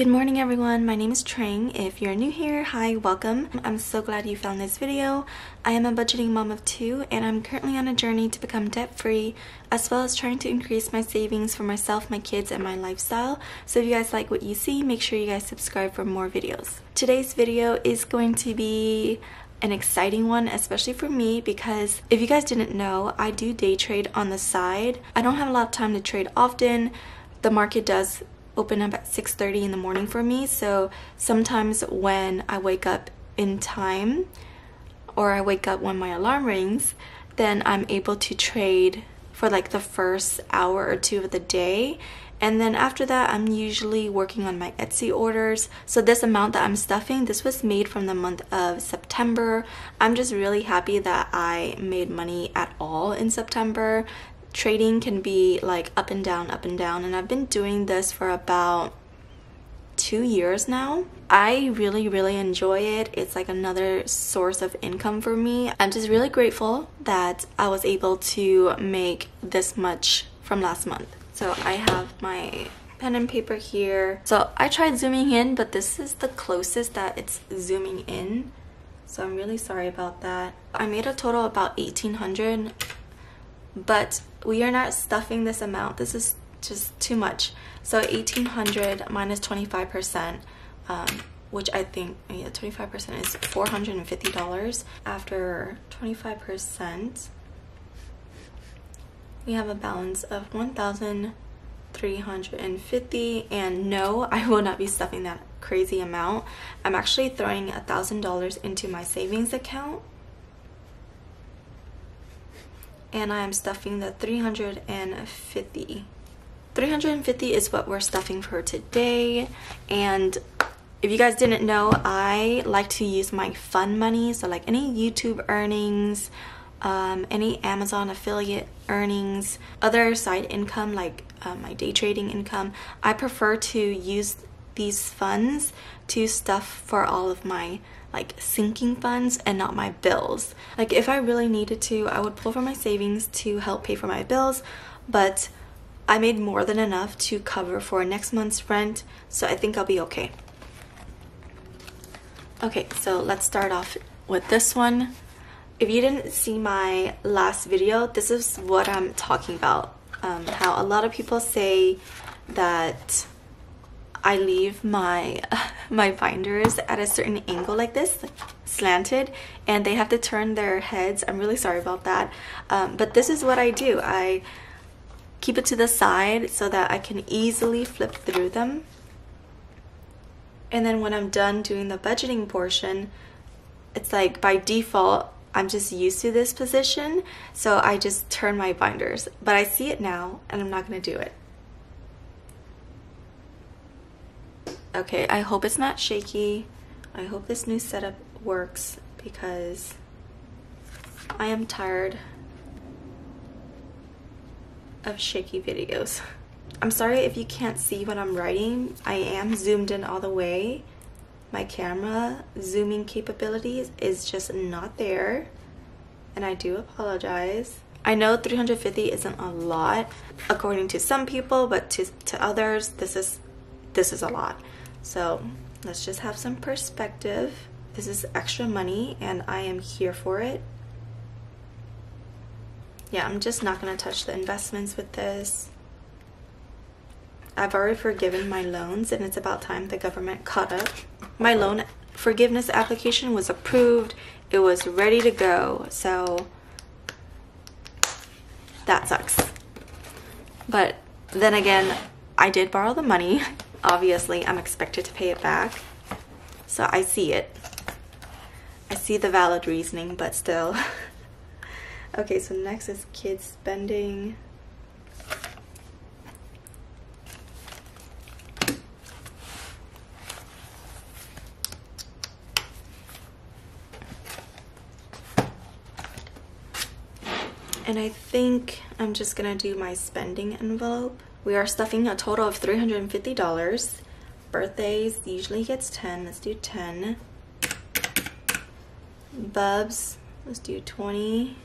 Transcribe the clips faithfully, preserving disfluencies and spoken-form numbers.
Good morning everyone, my name is Trang. If you're new here, hi, welcome. I'm so glad you found this video. I am a budgeting mom of two and I'm currently on a journey to become debt-free as well as trying to increase my savings for myself, my kids, and my lifestyle. So if you guys like what you see, make sure you guys subscribe for more videos. Today's video is going to be an exciting one, especially for me, because if you guys didn't know, I do day trade on the side. I don't have a lot of time to trade often. The market does open up at six thirty in the morning for me, so sometimes when I wake up in time or I wake up when my alarm rings, then I'm able to trade for like the first hour or two of the day, and then after that I'm usually working on my Etsy orders. So this amount that I'm stuffing, this was made from the month of September. I'm just really happy that I made money at all in September. Trading can be like up and down, up and down, and I've been doing this for about two years now. I really, really enjoy it. It's like another source of income for me. I'm just really grateful that I was able to make this much from last month. So I have my pen and paper here. So I tried zooming in, but this is the closest that it's zooming in. So I'm really sorry about that. I made a total of about eighteen hundred dollars, but we are not stuffing this amount. This is just too much. So eighteen hundred minus twenty-five percent, um, which I think, yeah, twenty-five percent is four hundred fifty dollars. After twenty-five percent, we have a balance of one thousand three hundred fifty dollars, and no, I will not be stuffing that crazy amount. I'm actually throwing one thousand dollars into my savings account, and I am stuffing the three hundred fifty. three hundred fifty is what we're stuffing for today. And if you guys didn't know, I like to use my fun money, so like any YouTube earnings, um, any Amazon affiliate earnings, other side income like uh, my day trading income. I prefer to use these funds to stuff for all of my like sinking funds and not my bills. Like if I really needed to, I would pull from my savings to help pay for my bills, but I made more than enough to cover for next month's rent, so I think I'll be okay. Okay, so let's start off with this one. If you didn't see my last video, this is what I'm talking about. Um, how a lot of people say that I leave my my binders at a certain angle like this, like slanted, and they have to turn their heads. I'm really sorry about that, um, but this is what I do. I keep it to the side so that I can easily flip through them, and then when I'm done doing the budgeting portion, it's like by default I'm just used to this position, so I just turn my binders. But I see it now and I'm not gonna do it. Okay, I hope it's not shaky. I hope this new setup works because I am tired of shaky videos. I'm sorry if you can't see what I'm writing. I am zoomed in all the way. My camera zooming capabilities is just not there, and I do apologize. I know three hundred fifty isn't a lot according to some people, but to, to others, this is this is a lot. So let's just have some perspective. This is extra money and I am here for it. Yeah, I'm just not gonna touch the investments with this. I've already forgiven my loans and it's about time the government caught up. My loan forgiveness application was approved. It was ready to go, so that sucks. But then again, I did borrow the money. Obviously, I'm expected to pay it back, so I see it. I see the valid reasoning, but still. Okay, so next is kids spending. And I think I'm just gonna do my spending envelope. We are stuffing a total of three hundred fifty dollars. Birthdays usually gets ten. Let's do ten. Bubs, let's do twenty.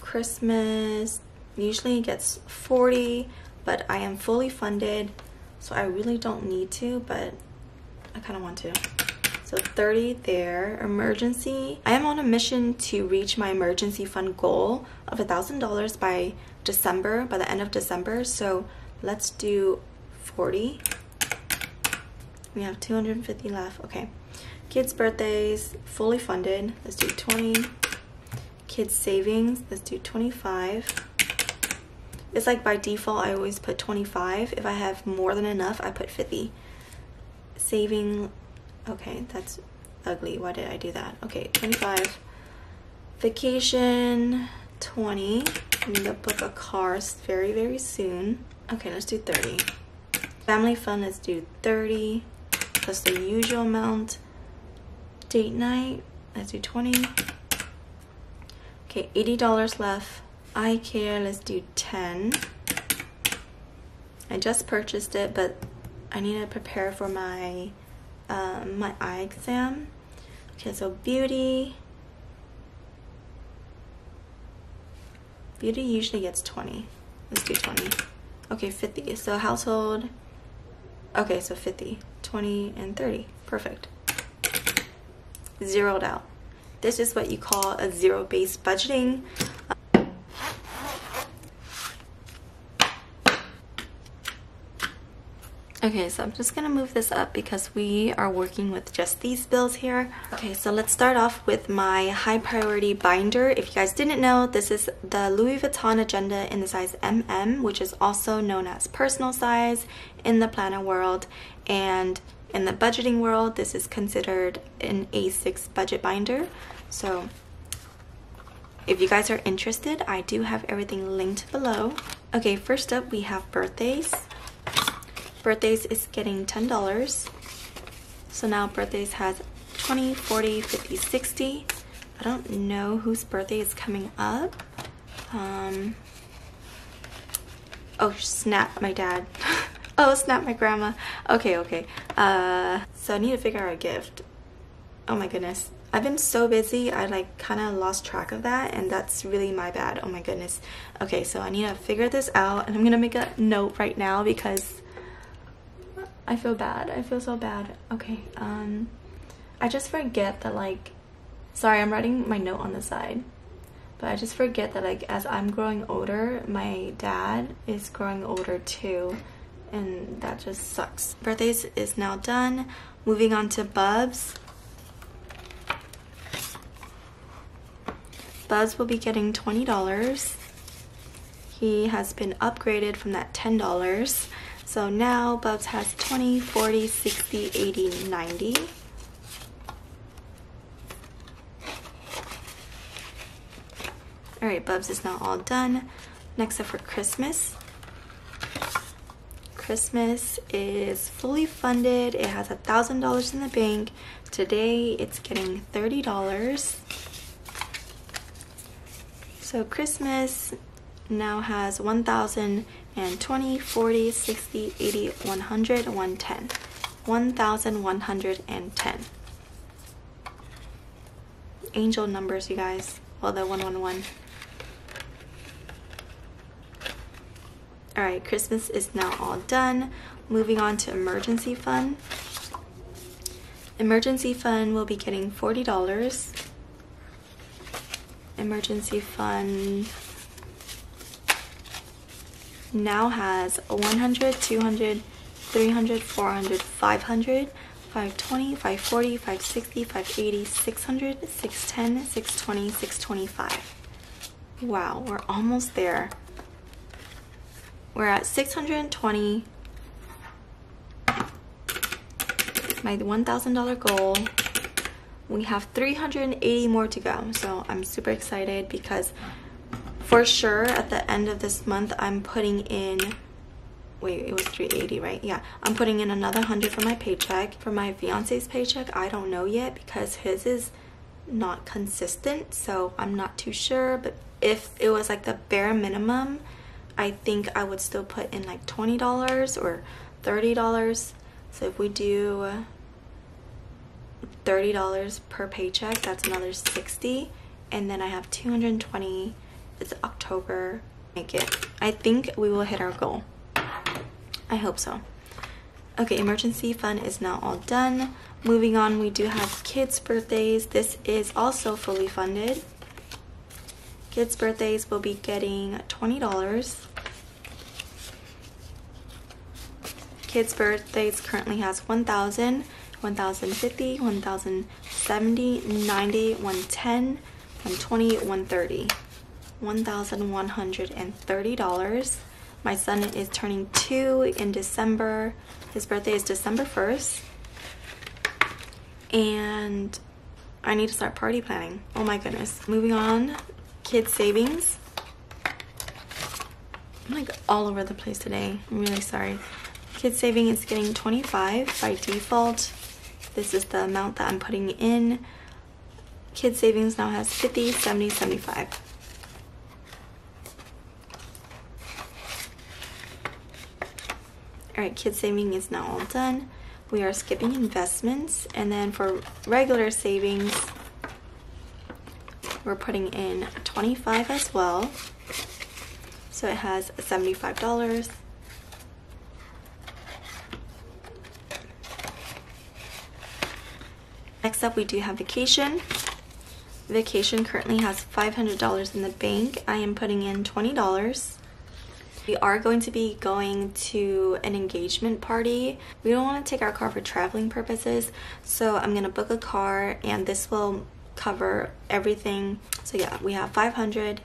Christmas usually gets forty, but I am fully funded, So I really don't need to, but I kind of want to. So thirty there. Emergency. I am on a mission to reach my emergency fund goal of one thousand dollars by December, by the end of December. So let's do forty. We have two hundred fifty left. Okay. Kids' birthdays, fully funded. Let's do twenty. Kids' savings, let's do twenty-five. It's like by default, I always put twenty-five. If I have more than enough, I put fifty. Saving, okay, that's ugly. Why did I do that? Okay, twenty-five. Vacation, twenty. I'm gonna book a car very, very soon. Okay, let's do thirty. Family fun, let's do thirty. Plus the usual amount. Date night, let's do twenty. Okay, eighty dollars left. Eye care, let's do ten. I just purchased it, but I need to prepare for my um, my eye exam. Okay, so beauty. Beauty usually gets twenty. Let's do twenty. Okay, fifty. So household. Okay, so fifty, twenty, and thirty. Perfect. Zeroed out. This is what you call a zero-based budgeting. Okay, so I'm just gonna move this up because we are working with just these bills here. Okay, so let's start off with my high priority binder. If you guys didn't know, this is the Louis Vuitton agenda in the size M M, which is also known as personal size in the planner world. And in the budgeting world, this is considered an A six budget binder. So if you guys are interested, I do have everything linked below. Okay, first up we have birthdays. Birthdays is getting ten dollars. So now birthdays has twenty, forty, fifty, sixty. I don't know whose birthday is coming up. Um, oh, snap, my dad. Oh, snap, my grandma. Okay, okay. Uh, so I need to figure out a gift. Oh my goodness. I've been so busy, I like kind of lost track of that, and that's really my bad. Oh my goodness. Okay, so I need to figure this out, and I'm gonna make a note right now because I feel bad. I feel so bad. Okay, um, I just forget that, like, sorry, I'm writing my note on the side, but I just forget that, like, as I'm growing older, my dad is growing older too, and that just sucks. Birthdays is now done. Moving on to Bubs. Bubs will be getting twenty dollars. He has been upgraded from that ten dollars. So now Bubs has twenty, forty, sixty, eighty, ninety. Alright, Bubs is now all done. Next up for Christmas. Christmas is fully funded. It has one thousand dollars in the bank. Today it's getting thirty dollars. So Christmas now has one thousand dollars. And twenty, forty, sixty, eighty, one hundred, one hundred ten. one thousand one hundred ten. Angel numbers, you guys. Well, the one one one. Alright, Christmas is now all done. Moving on to emergency fund. Emergency fund will be getting forty dollars. Emergency fund now has one hundred, two hundred, three hundred, four hundred, five hundred, five twenty, five forty, five sixty, five eighty, six hundred, six ten, six twenty, six twenty-five. Wow, we're almost there. We're at six hundred twenty. My one thousand dollar goal. We have three hundred eighty more to go, so I'm super excited because for sure, at the end of this month, I'm putting in, wait, it was three eighty, right? Yeah, I'm putting in another one hundred for my paycheck. For my fiance's paycheck, I don't know yet because his is not consistent, so I'm not too sure. But if it was like the bare minimum, I think I would still put in like twenty dollars or thirty dollars. So if we do thirty dollars per paycheck, that's another sixty dollars. And then I have two hundred twenty dollars. It's October. Make it. I think we will hit our goal. I hope so. Okay, emergency fund is now all done. Moving on, we do have kids' birthdays. This is also fully funded. Kids' birthdays will be getting twenty dollars. Kids' birthdays currently has one thousand, one thousand fifty, one thousand seventy, ninety, one hundred ten, one hundred twenty, one hundred thirty. one thousand one hundred thirty dollars. My son is turning two in December. His birthday is December first. And I need to start party planning. Oh my goodness. Moving on, kids' savings. I'm like all over the place today. I'm really sorry. Kids' saving is getting twenty-five by default. This is the amount that I'm putting in. Kids' savings now has fifty, seventy, seventy-five. Alright, kids' saving is now all done. We are skipping investments, and then for regular savings, we're putting in twenty-five as well. So it has seventy-five dollars. Next up, we do have vacation. Vacation currently has five hundred dollars in the bank. I am putting in twenty dollars. We are going to be going to an engagement party. We don't want to take our car for traveling purposes, so I'm going to book a car, and this will cover everything. So yeah, we have five hundred,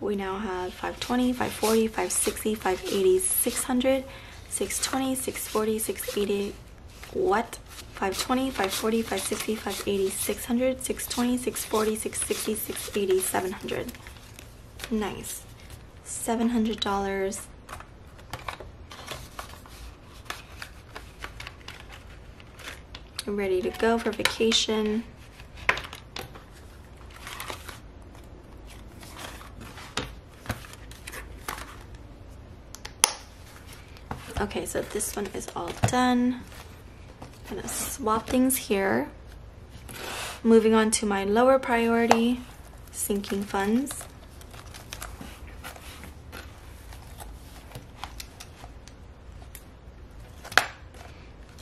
we now have five twenty, five forty, five sixty, five eighty, six hundred, six twenty, six forty, six eighty, what? five twenty, five forty, five sixty, five eighty, six hundred, six twenty, six forty, six sixty, six eighty, seven hundred. Nice. seven hundred dollars. Ready to go for vacation. Okay, so this one is all done. I'm gonna swap things here. Moving on to my lower priority, sinking funds.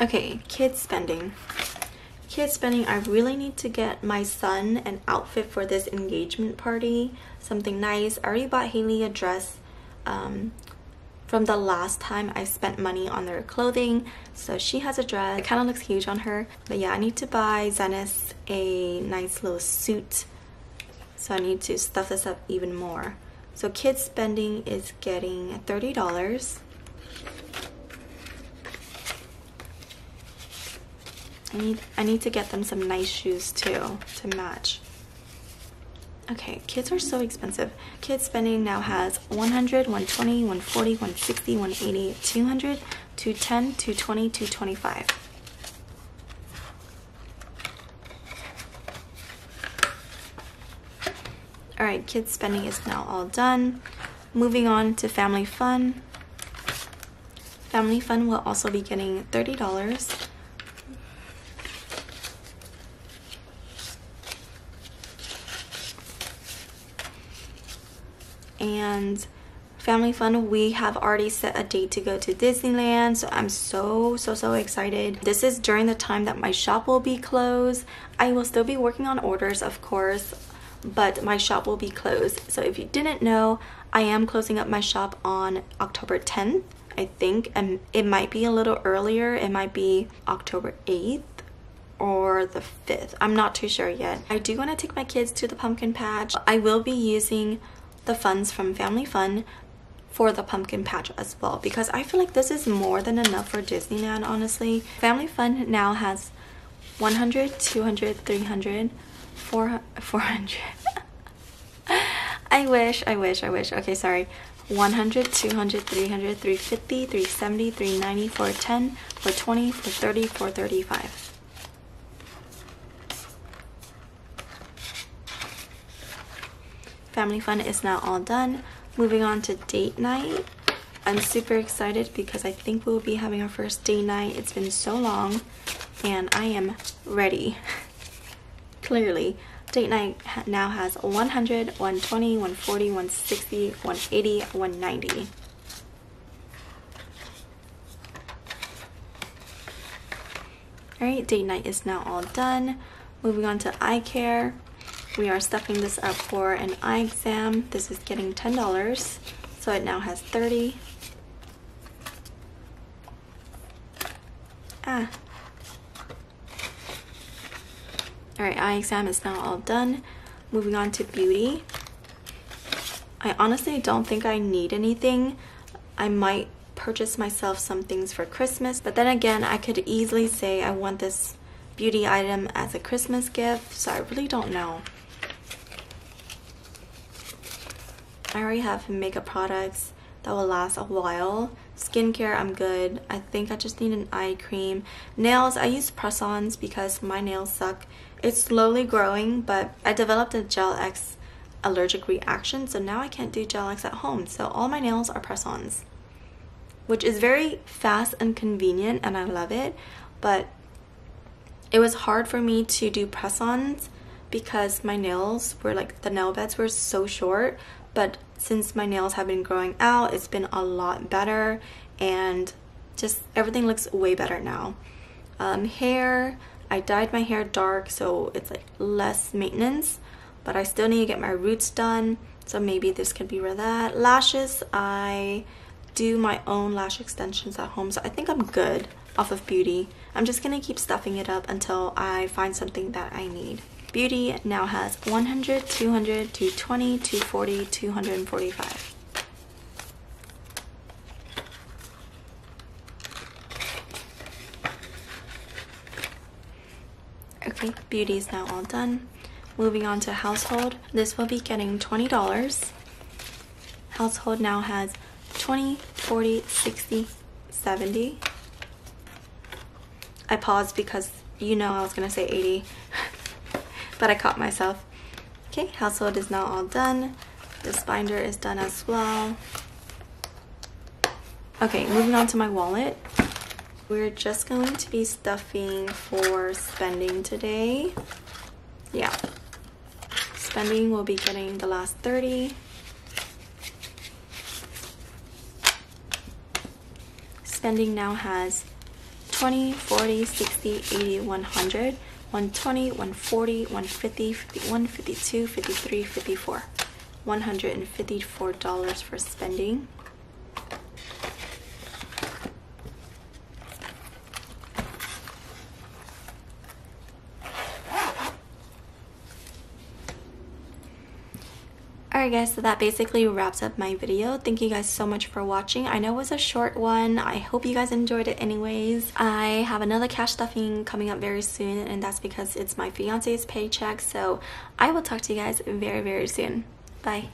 Okay, kids spending. Kids spending, I really need to get my son an outfit for this engagement party. Something nice. I already bought Haley a dress um, from the last time I spent money on their clothing. So she has a dress. It kind of looks huge on her. But yeah, I need to buy Zenis a nice little suit. So I need to stuff this up even more. So kids spending is getting thirty dollars. I need, I need to get them some nice shoes too, to match. Okay, kids are so expensive. Kids spending now has one hundred, one twenty, one forty, one sixty, one eighty, two hundred, two ten, two twenty, two twenty-five. Alright, kids spending is now all done. Moving on to family fun. Family fun will also be getting thirty dollars. And family fun, we have already set a date to go to Disneyland, so I'm so so so excited. This is during the time that my shop will be closed. I will still be working on orders, of course, but my shop will be closed. So if you didn't know, I am closing up my shop on October tenth, I think, and it might be a little earlier. It might be October eighth or the fifth. I'm not too sure yet. I do want to take my kids to the pumpkin patch. I will be using the funds from Family Fun for the pumpkin patch as well, because I feel like this is more than enough for Disneyland, honestly. Family Fun now has one hundred, two hundred, three hundred, four hundred, four hundred. I wish, I wish, I wish. Okay, sorry. one hundred, two hundred, three hundred, three fifty, three seventy, three ninety, four ten, four twenty, four thirty, four thirty-five. Family fun is now all done. Moving on to date night. I'm super excited because I think we'll be having our first date night. It's been so long and I am ready. Clearly. Date night now has one hundred, one twenty, one forty, one sixty, one eighty, one ninety. Alright, day night is now all done. Moving on to eye care. We are stepping this up for an eye exam. This is getting ten dollars, so it now has thirty. Ah. Alright, eye exam is now all done. Moving on to beauty. I honestly don't think I need anything. I might purchase myself some things for Christmas, but then again, I could easily say I want this beauty item as a Christmas gift, so I really don't know. I already have makeup products that will last a while. Skincare, I'm good. I think I just need an eye cream. Nails, I use press-ons because my nails suck. It's slowly growing, but I developed a Gel X allergic reaction, so now I can't do Gel X at home, so all my nails are press-ons, which is very fast and convenient, and I love it, but it was hard for me to do press-ons because my nails were like, the nail beds were so short, but since my nails have been growing out, it's been a lot better, and just everything looks way better now. Um, hair, I dyed my hair dark, so it's like less maintenance, but I still need to get my roots done, so maybe this could be for that. Lashes, I do my own lash extensions at home, so I think I'm good off of beauty. I'm just gonna keep stuffing it up until I find something that I need. Beauty now has one hundred, two hundred, two hundred twenty, two hundred forty, two hundred forty-five. Okay, beauty is now all done. Moving on to household. This will be getting twenty dollars. Household now has twenty, forty, sixty, seventy. I paused because you know I was gonna say eighty, but I caught myself. Okay, household is now all done. This binder is done as well. Okay, moving on to my wallet. We're just going to be stuffing for spending today. Yeah, spending will be getting the last thirty. Spending now has twenty, forty, sixty, eighty, one hundred, one hundred twenty, one hundred forty, one hundred fifty, fifty-one, fifty-two, fifty-three, fifty-four. one hundred fifty-four dollars for spending. Alright guys, so that basically wraps up my video. Thank you guys so much for watching. I know it was a short one. I hope you guys enjoyed it anyways. I have another cash stuffing coming up very soon, and that's because it's my fiance's paycheck. So I will talk to you guys very, very soon. Bye.